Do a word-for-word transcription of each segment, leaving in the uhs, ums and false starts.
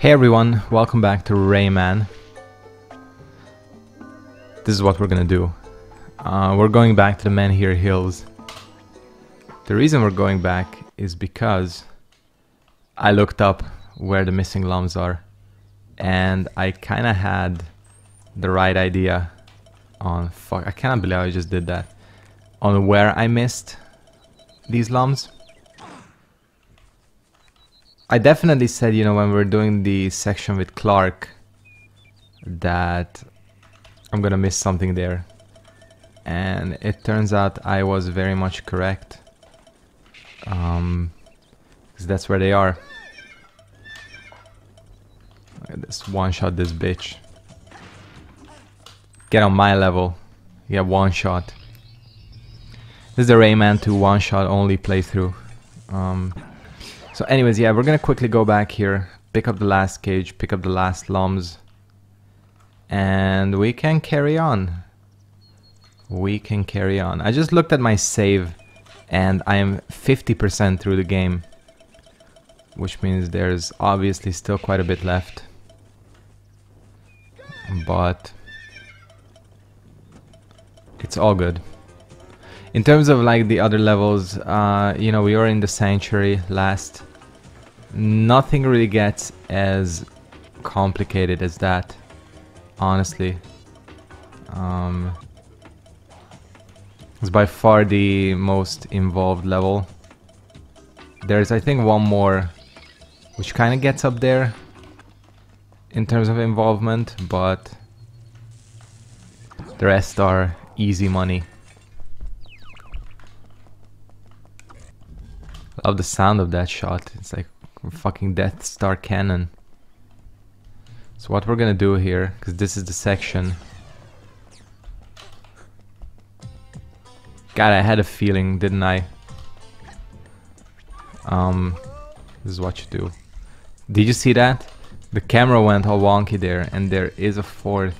Hey everyone, welcome back to Rayman. This is what we're gonna do. Uh, we're going back to the Ménhir Hills. The reason we're going back is because I looked up where the missing lumps are and I kinda had the right idea on... fuck, I cannot believe I just did that. On where I missed these lumps. I definitely said, you know, when we were doing the section with Clark, that I'm gonna miss something there. And it turns out I was very much correct. Um, 'cause that's where they are. Just one-shot this bitch. Get on my level. You have one shot. This is the Rayman two one-shot only playthrough. Um... So anyways, yeah, we're gonna quickly go back here, pick up the last cage, pick up the last lumps, and we can carry on. We can carry on. I just looked at my save, and I am fifty percent through the game, which means there's obviously still quite a bit left. But it's all good. In terms of like the other levels, uh, you know, we were in the Sanctuary last. Nothing really gets as complicated as that, honestly. Um, it's by far the most involved level. There's, I think, one more which kind of gets up there in terms of involvement, but the rest are easy money. Love the sound of that shot. It's like fucking Death Star cannon. So what we're gonna do here, because this is the section. God, I had a feeling, didn't I? Um, this is what you do. Did you see that? The camera went all wonky there, and there is a fourth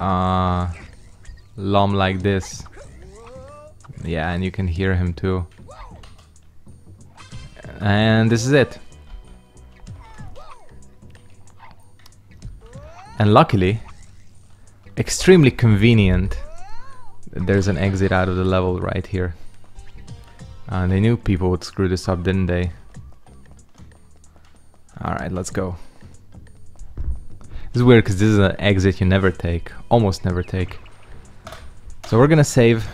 uh, lump like this. Yeah, and you can hear him too. And this is it. And luckily, extremely convenient, there's an exit out of the level right here. And uh, they knew people would screw this up, didn't they? Alright, let's go. This is weird because this is an exit you never take. Almost never take. So we're gonna save.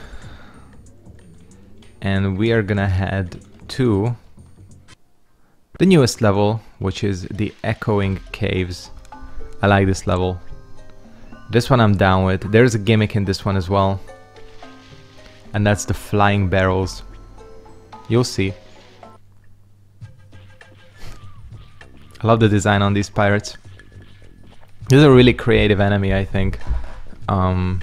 And we are gonna head to the newest level, which is the Echoing Caves. I like this level. This one I'm down with. There's a gimmick in this one as well. And that's the flying barrels. You'll see. I love the design on these pirates. This is a really creative enemy, I think. Um,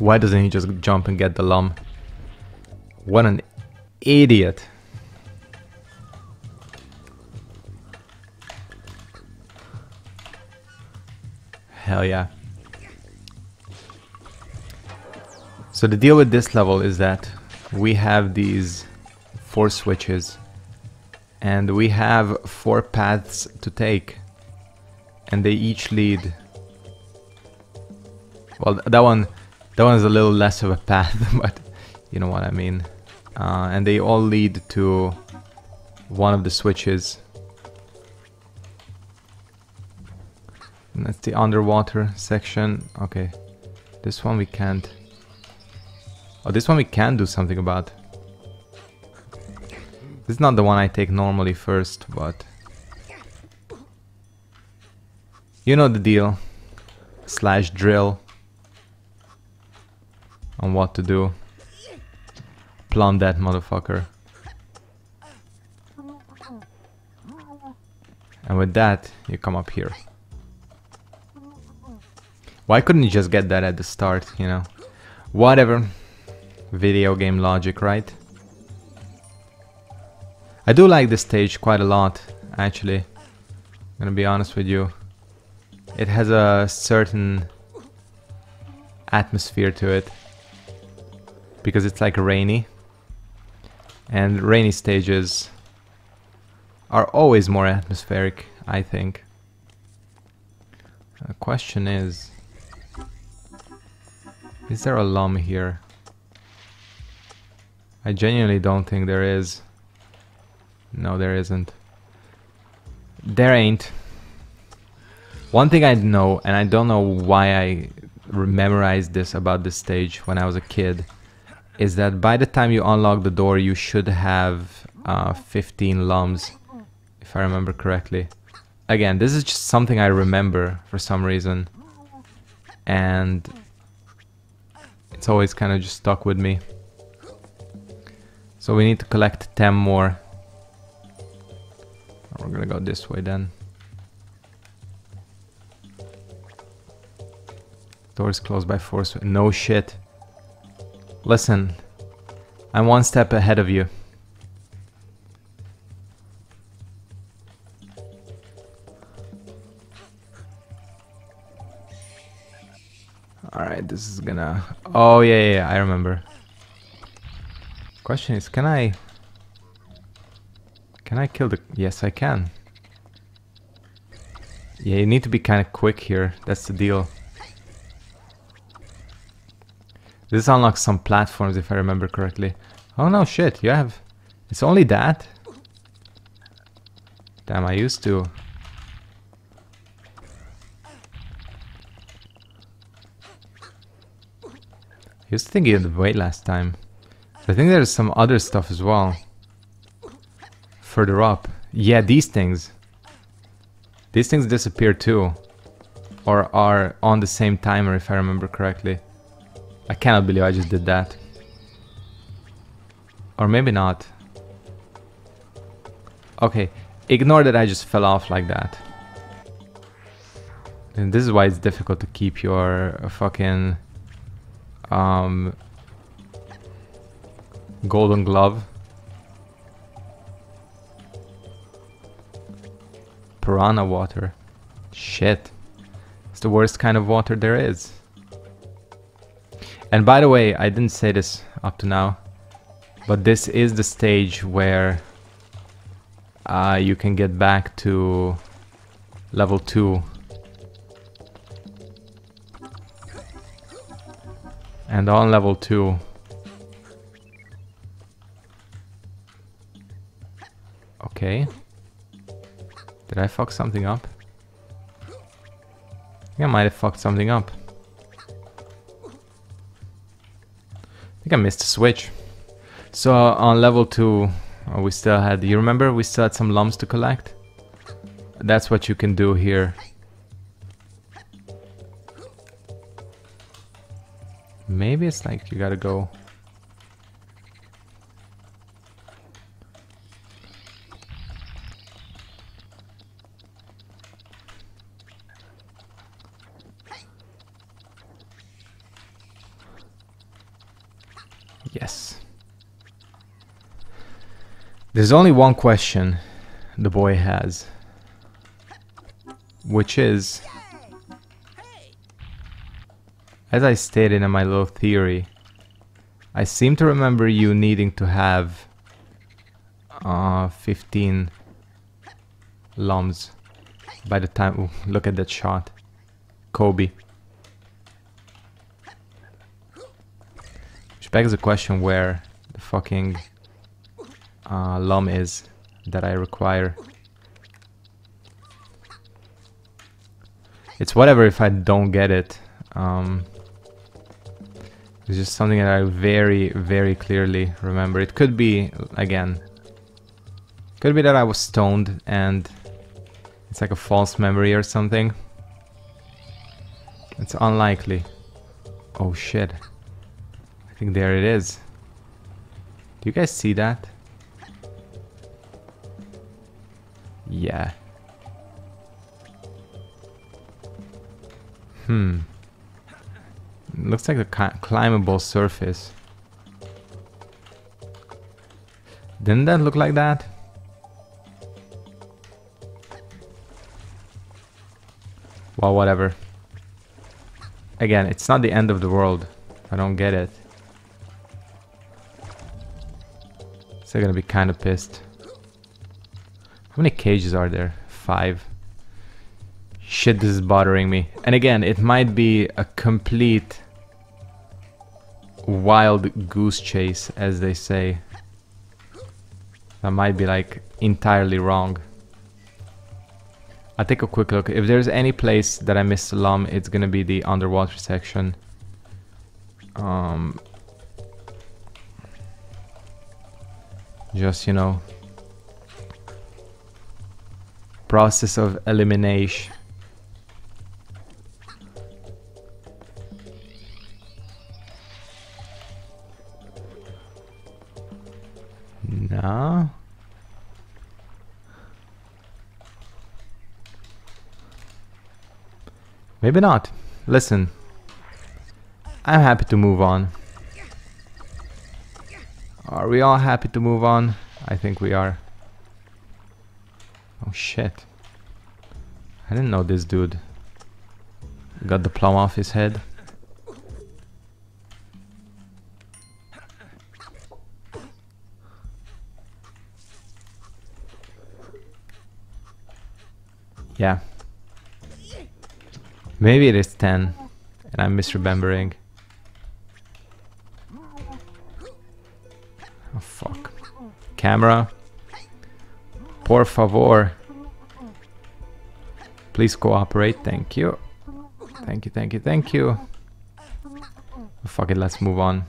why doesn't he just jump and get the lump? What an idiot. Hell yeah. So the deal with this level is that we have these four switches and we have four paths to take and they each lead... Well, that one, that one's a little less of a path, but you know what I mean. Uh, and they all lead to one of the switches. And that's the underwater section. Okay, this one we can't... Oh, this one we can do something about. This is not the one I take normally first, but... You know the deal. Slash drill. On what to do. Plumb that motherfucker. And with that, you come up here. Why couldn't you just get that at the start, you know? Whatever. Video game logic, right? I do like this stage quite a lot, actually. I'm gonna be honest with you. It has a certain atmosphere to it. Because it's like rainy. And rainy stages are always more atmospheric, I think. The question is, is there a lum here? I genuinely don't think there is. No, there isn't. There ain't. One thing I know, and I don't know why I memorized this about this stage when I was a kid, is that by the time you unlock the door, you should have uh, fifteen lums, if I remember correctly. Again, this is just something I remember for some reason, and it's always kind of just stuck with me. So we need to collect ten more. We're gonna go this way then. Doors closed by force. No shit. Listen, I'm one step ahead of you. Alright, this is gonna... Oh, yeah, yeah, yeah, I remember. Question is, can I... Can I kill the... Yes, I can. Yeah, you need to be kind of quick here. That's the deal. This unlocks some platforms, if I remember correctly. Oh no, shit, you have... It's only that? Damn, I used to... I used to think you had to wait last time. I think there's some other stuff as well. Further up. Yeah, these things. These things disappear too. Or are on the same timer, if I remember correctly. I cannot believe I just did that. Or maybe not. Okay, ignore that I just fell off like that. And this is why it's difficult to keep your fucking um, golden glove. Piranha water. Shit. It's the worst kind of water there is. And by the way, I didn't say this up to now, but this is the stage where uh, you can get back to level two. And on level two... Okay. Did I fuck something up? I think I might have fucked something up. I missed a switch. So uh, on level two, oh, we still had, you remember, we still had some lumps to collect? That's what you can do here. Maybe it's like you gotta go. Yes. There's only one question the boy has, which is, as I stated in my little theory, I seem to remember you needing to have uh, fifteen lums by the time... Ooh, look at that shot. Kobe. Begs the question where the fucking uh, lum is that I require. It's whatever if I don't get it. Um, it's just something that I very, very clearly remember. It could be, again, could be that I was stoned and it's like a false memory or something. It's unlikely. Oh shit. I think there it is. Do you guys see that? Yeah. Hmm. Looks like a climbable surface. Didn't that look like that? Well, whatever. Again, it's not the end of the world. I don't get it. Still gonna be kind of pissed. How many cages are there? Five. Shit, this is bothering me. And again, it might be a complete wild goose chase, as they say. I might be like entirely wrong. I'll take a quick look. If there's any place that I missed along, it's gonna be the underwater section. Um, just, you know, process of elimination. No. Maybe not. Listen, I'm happy to move on. Are we all happy to move on? I think we are. Oh shit. I didn't know this dude got the plum off his head. Yeah. Maybe it is ten and I'm misremembering. Oh fuck. Camera. Por favor. Please cooperate. Thank you. Thank you, thank you, thank you. Oh, fuck it, let's move on.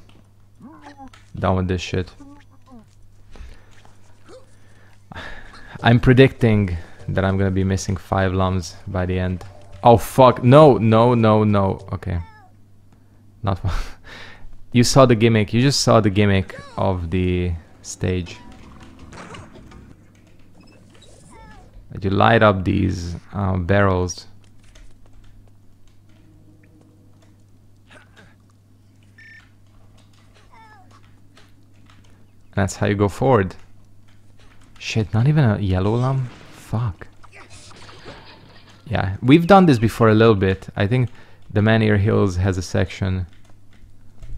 Done with this shit. I'm predicting that I'm gonna be missing five lums by the end. Oh fuck, no, no, no, no. Okay. Not one. You saw the gimmick, you just saw the gimmick of the stage. That you light up these uh, barrels. That's how you go forward. Shit, not even a yellow lump? Fuck. Yeah, we've done this before a little bit. I think the Ménhir Hills has a section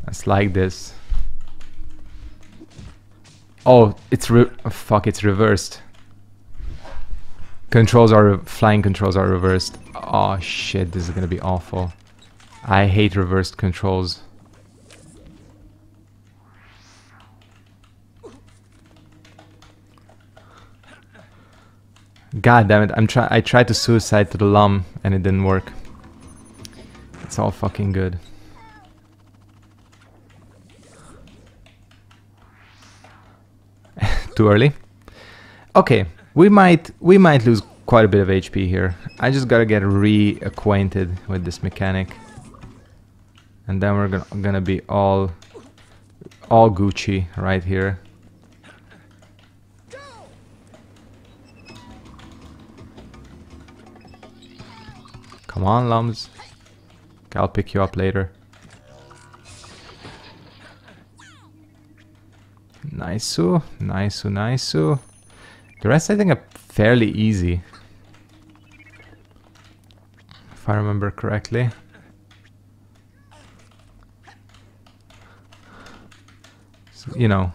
that's like this. Oh, it's re oh, fuck, it's reversed. Controls are, re flying controls are reversed. Oh shit, this is gonna be awful. I hate reversed controls. God damn it, I'm try I tried to suicide to the lum and it didn't work. It's all fucking good. Too early? Okay, we might we might lose quite a bit of H P here. I just gotta get reacquainted with this mechanic. And then we're gonna, gonna be all all Gucci right here. Come on, lums. I'll pick you up later. Nice-oo, nice-oo, nice-oo. The rest I think are fairly easy, if I remember correctly. So, you know.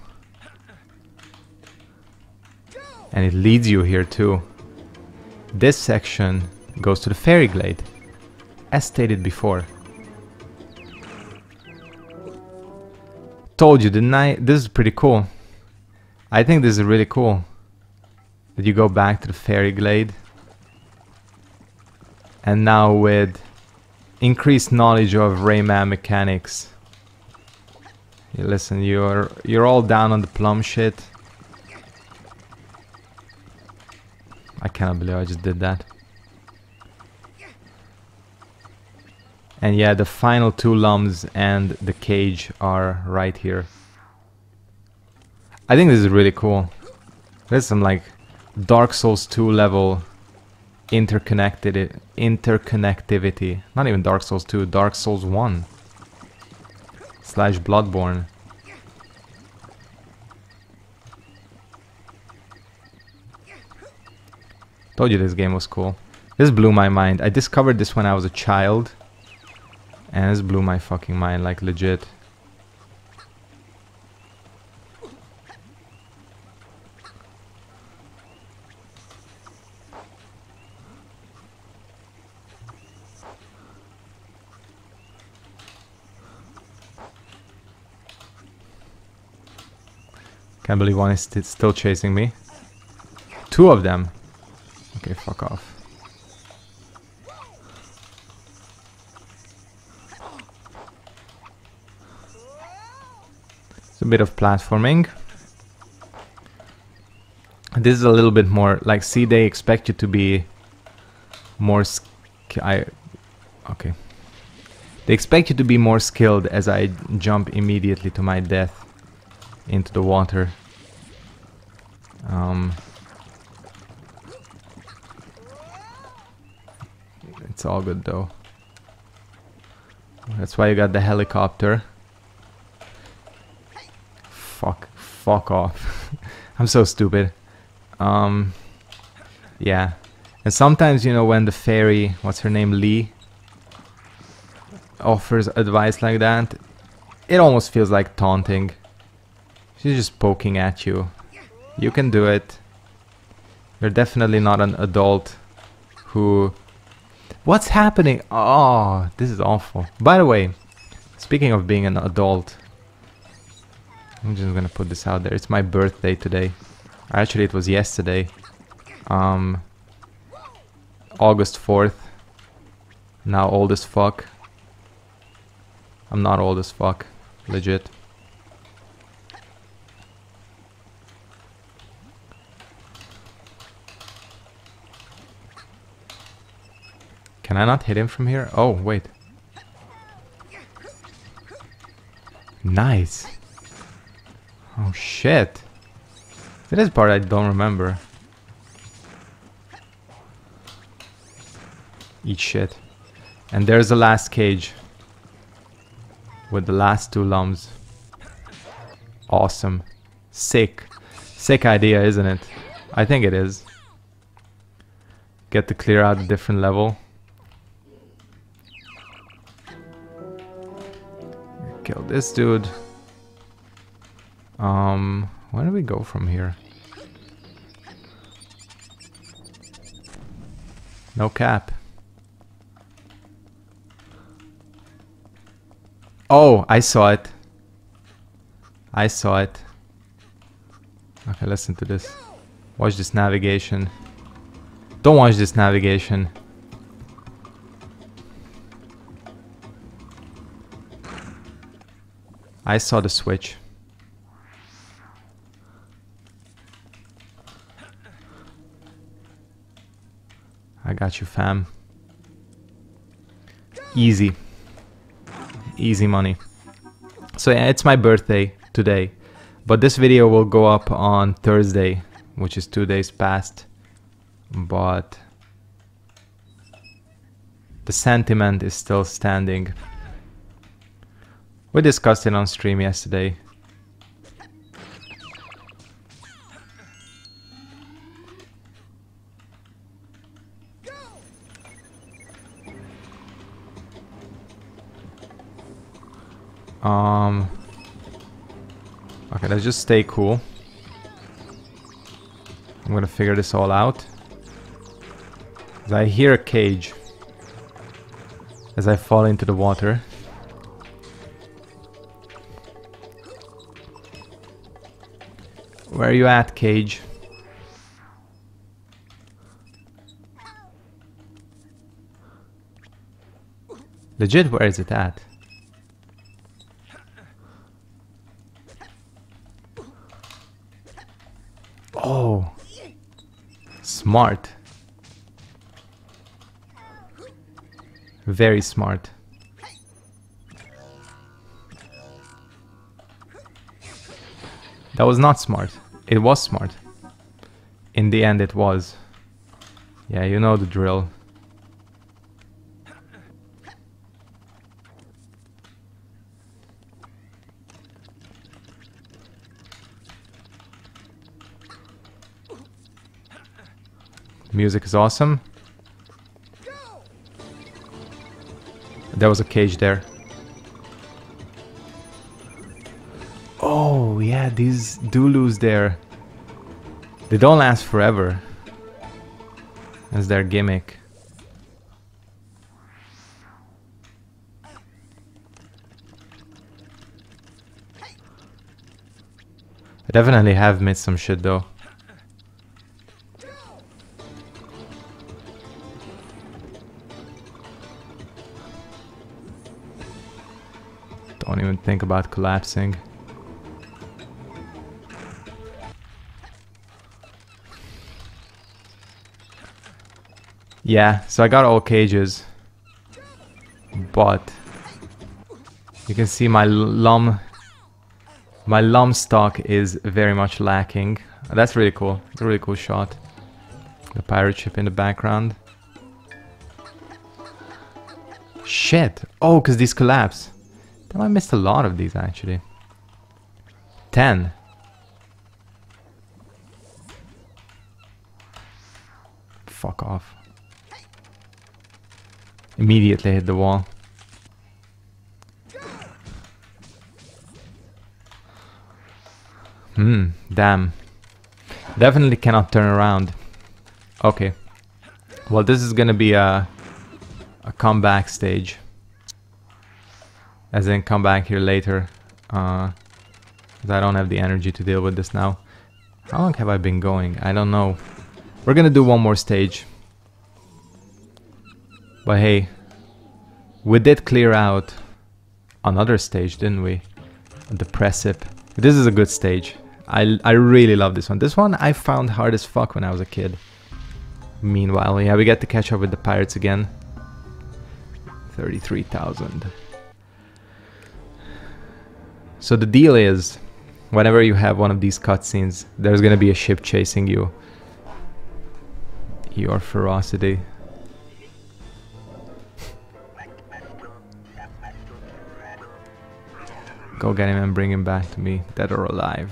And it leads you here too. This section goes to the Fairy Glade, as stated before. Told you, didn't I? This is pretty cool. I think this is really cool. That you go back to the Fairy Glade. And now with increased knowledge of Rayman mechanics. You listen, you're you're all down on the plum shit. I cannot believe I just did that. And yeah, the final two lums and the cage are right here. I think this is really cool. There's some like Dark Souls two level interconnected interconnectivity. Not even Dark Souls two, Dark Souls one slash Bloodborne. Told you this game was cool. This blew my mind. I discovered this when I was a child. And this blew my fucking mind, like legit. Can't believe one is still chasing me. Two of them. Okay, fuck off. It's a bit of platforming. This is a little bit more like, see, they expect you to be more sk I okay. They expect you to be more skilled as I jump immediately to my death into the water. Um, it's all good though. That's why you got the helicopter. Fuck, fuck off. I'm so stupid. Um, yeah. And sometimes, you know, when the fairy, what's her name, Lee, offers advice like that, it almost feels like taunting. She's just poking at you. You can do it. You're definitely not an adult who... What's happening? Oh, this is awful. By the way, speaking of being an adult, I'm just gonna put this out there. It's my birthday today. Actually, it was yesterday. Um... August fourth. Now old as fuck. I'm not old as fuck. Legit. Can I not hit him from here? Oh, wait. Nice. Oh, shit. This part I don't remember. Eat shit. And there's the last cage. With the last two lumps. Awesome. Sick. Sick idea, isn't it? I think it is. Get to clear out a different level. Kill this dude. Um, where do we go from here? No cap. Oh, I saw it. I saw it. Okay, listen to this. Watch this navigation. Don't watch this navigation. I saw the switch. I got you, fam. Easy. Easy money. So yeah, it's my birthday today, but this video will go up on Thursday, which is two days past, but the sentiment is still standing. We discussed it on stream yesterday. Um, okay, let's just stay cool. I'm gonna figure this all out. As I hear a cage as I fall into the water. Where are you at, cage? Legit, where is it at? Oh, smart. Very smart. That was not smart. It was smart. In the end, it was. Yeah, you know the drill. Music is awesome. There was a cage there. Oh yeah, these Dulus there. They don't last forever. That's their gimmick. I definitely have missed some shit though. Don't even think about collapsing. Yeah, so I got all cages, but you can see my lum, my lum stock is very much lacking. That's really cool. It's a really cool shot. The pirate ship in the background. Shit! Oh, because these collapse. Damn, I missed a lot of these actually. Ten. Fuck off. Immediately hit the wall. Hmm, damn. Definitely cannot turn around. Okay. Well, this is gonna be a, a comeback stage. As in, come back here later. Uh, 'cause I don't have the energy to deal with this now. How long have I been going? I don't know. We're gonna do one more stage. But hey, we did clear out another stage, didn't we? The precip. This is a good stage. I, I really love this one. This one I found hard as fuck when I was a kid. Meanwhile, yeah, we get to catch up with the pirates again. thirty-three thousand. So the deal is, whenever you have one of these cutscenes, there's gonna be a ship chasing you. Your ferocity. Go get him and bring him back to me, dead or alive.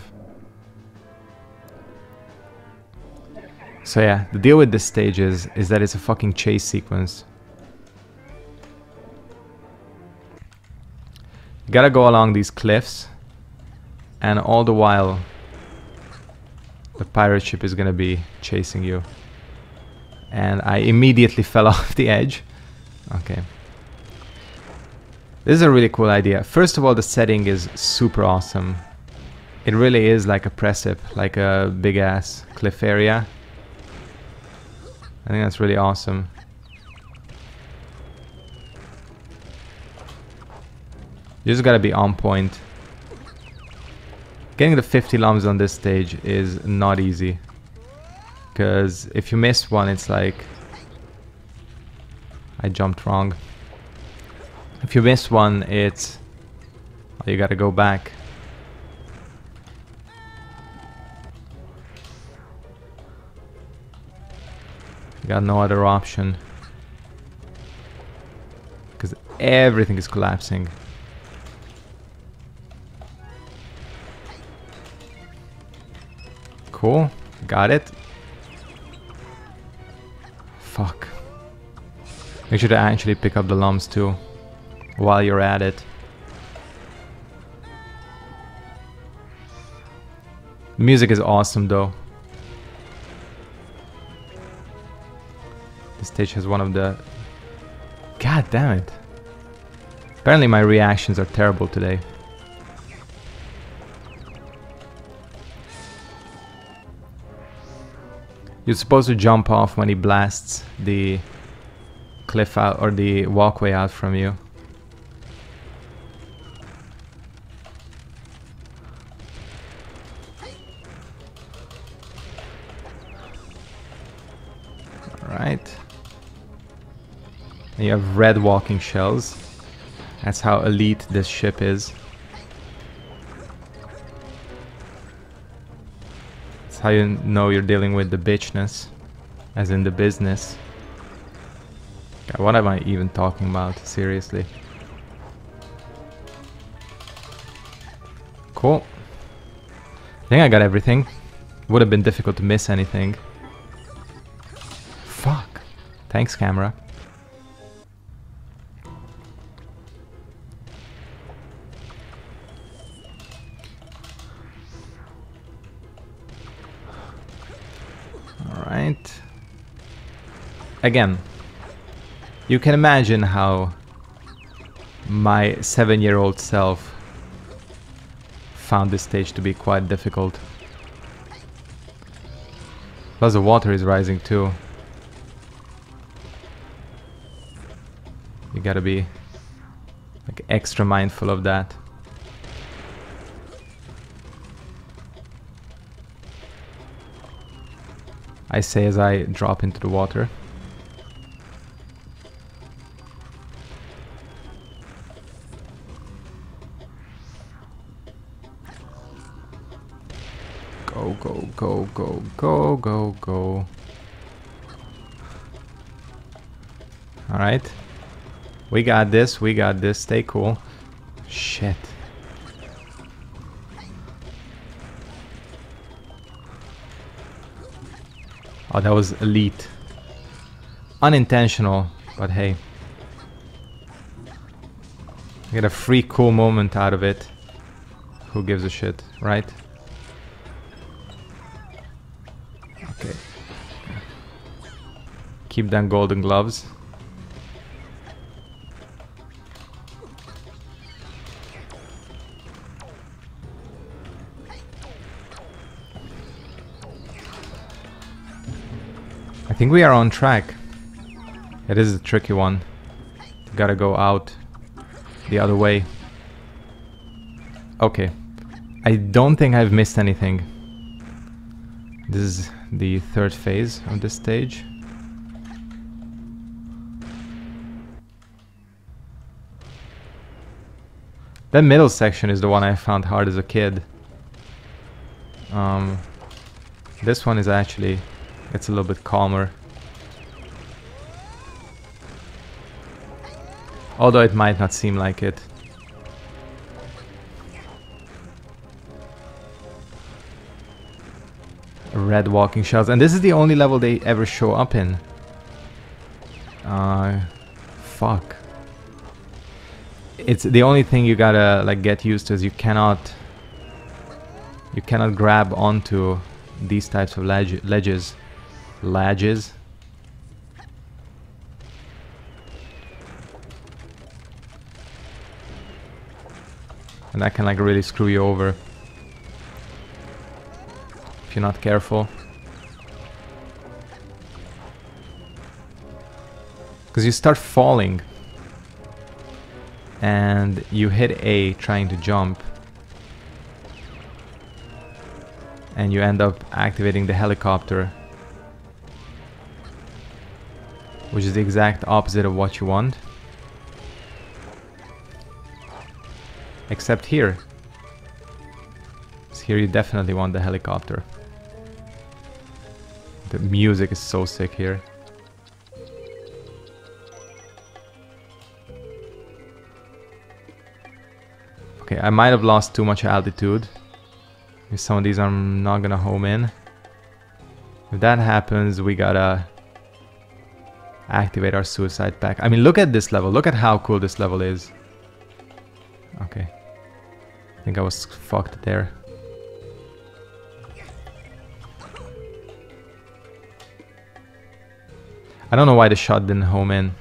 So yeah, the deal with this stage is, is that it's a fucking chase sequence. You gotta go along these cliffs, and all the while the pirate ship is gonna be chasing you. And I immediately fell off the edge. Okay. This is a really cool idea. First of all, the setting is super awesome. It really is like a precip, like a big ass cliff area. I think that's really awesome. You just gotta be on point. Getting the fifty lumps on this stage is not easy. Because if you miss one, it's like... I jumped wrong. If you miss one, it's... Oh, you gotta go back. You got no other option. Because everything is collapsing. Cool. Got it. Fuck. Make sure to actually pick up the lumps too. While you're at it. The music is awesome though. This stage has one of the... God damn it. Apparently my reactions are terrible today. You're supposed to jump off when he blasts the cliff out or the walkway out from you. You have red walking shells. That's how elite this ship is. That's how you know you're dealing with the bitchness, as in the business. God, what am I even talking about? Seriously. Cool. I think I got everything. Would have been difficult to miss anything. Fuck. Thanks, camera. Again, you can imagine how my seven-year-old self found this stage to be quite difficult. Plus the water is rising too. You gotta be like extra mindful of that. I say as I drop into the water. Go, go, go, go, go, go, go. Alright. We got this, we got this. Stay cool. Shit. Oh, that was elite. Unintentional, but hey. I get a free cool moment out of it. Who gives a shit, right? Okay. Keep them golden gloves. I think we are on track. It is a tricky one. Gotta go out the other way. Okay. I don't think I've missed anything. This is the third phase of this stage. That middle section is the one I found hard as a kid. Um, this one is actually... It's a little bit calmer. Although it might not seem like it. Red walking shells. And this is the only level they ever show up in. Uh, fuck. It's the only thing you gotta like get used to is you cannot... You cannot grab onto these types of ledge ledges. Ledges. And that can like really screw you over if you're not careful. Because you start falling and you hit A trying to jump and you end up activating the helicopter, which is the exact opposite of what you want. Except here. Because here you definitely want the helicopter. The music is so sick here. Okay, I might have lost too much altitude. With some of these I'm not gonna home in. If that happens, we gotta... activate our suicide pack. I mean, look at this level. Look at how cool this level is. Okay. I think I was fucked there. I don't know why the shot didn't home in.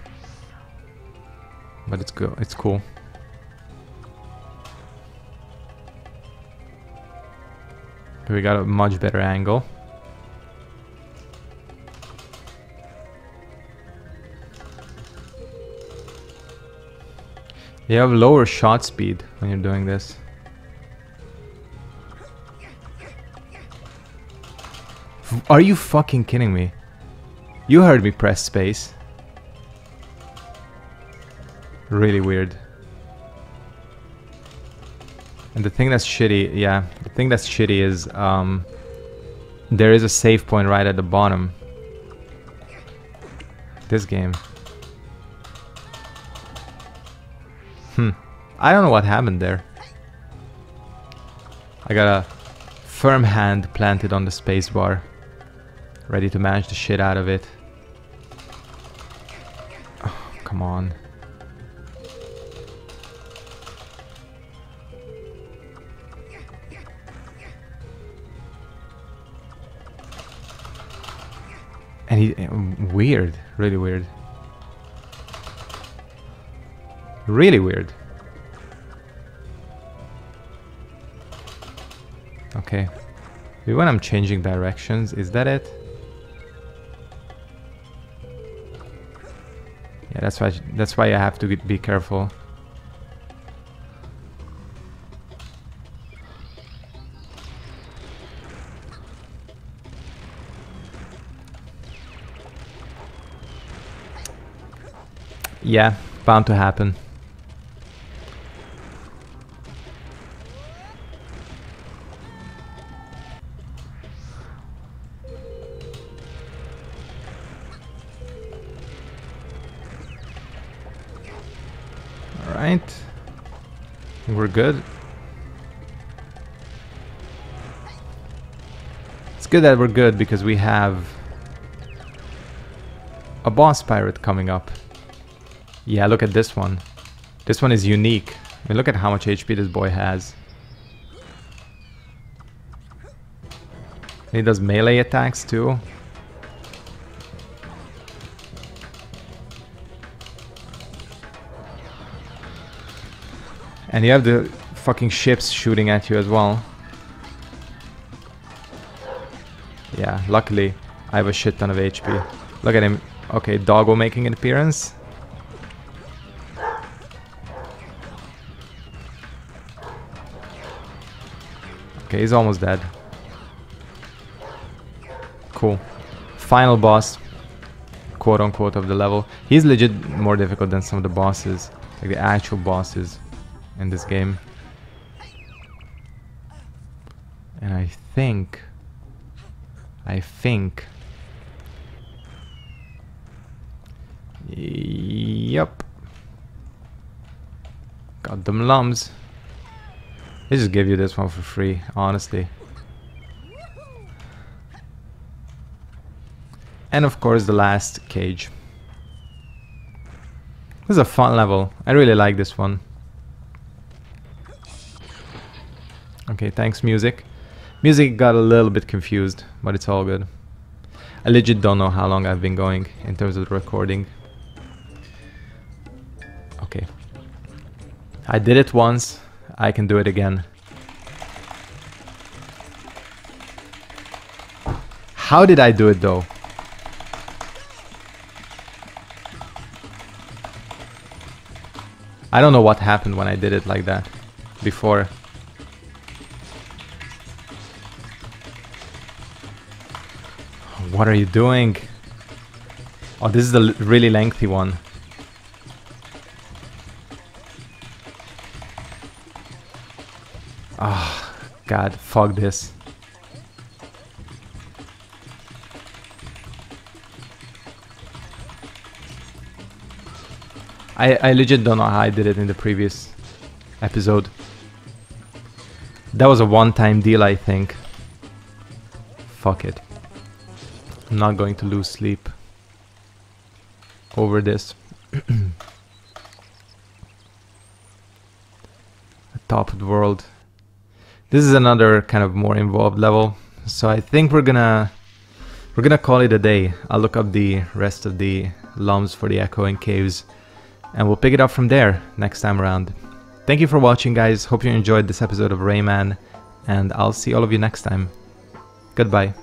But it's go- it's cool. We got a much better angle. You have lower shot speed when you're doing this. F- are you fucking kidding me? You heard me press space. Really weird. And the thing that's shitty, yeah, the thing that's shitty is um, there is a save point right at the bottom. This game. Hmm. I don't know what happened there. I got a firm hand planted on the spacebar, ready to mash the shit out of it. Oh, come on. And he... Weird. Really weird. Really weird. Okay. Maybe when I'm changing directions, is that it? Yeah, that's why, that's why I have to be careful. Yeah, bound to happen. Alright. We're good. It's good that we're good because we have a boss pirate coming up. Yeah, look at this one. This one is unique. I mean, look at how much H P this boy has. And he does melee attacks too. And you have the fucking ships shooting at you as well. Yeah, luckily I have a shit ton of H P. Look at him. Okay, Doggo making an appearance. Okay, he's almost dead. Cool. Final boss, quote unquote, of the level. He's legit more difficult than some of the bosses, like the actual bosses in this game. And I think... I think... Yep. Got them lums. They just give you this one for free, honestly. And of course the last cage. This is a fun level. I really like this one. Okay, thanks music. Music got a little bit confused, but it's all good. I legit don't know how long I've been going in terms of the recording. Okay. I did it once. I can do it again. How did I do it though? I don't know what happened when I did it like that before. What are you doing? Oh, this is the really lengthy one. Ah, oh, God, fuck this. I, I legit don't know how I did it in the previous episode. That was a one-time deal, I think. Fuck it. I'm not going to lose sleep over this. A topped world. This is another kind of more involved level, so I think we're gonna we're gonna call it a day. I'll look up the rest of the lums for the Echoing Caves, and we'll pick it up from there next time around. Thank you for watching, guys. Hope you enjoyed this episode of Rayman, and I'll see all of you next time. Goodbye.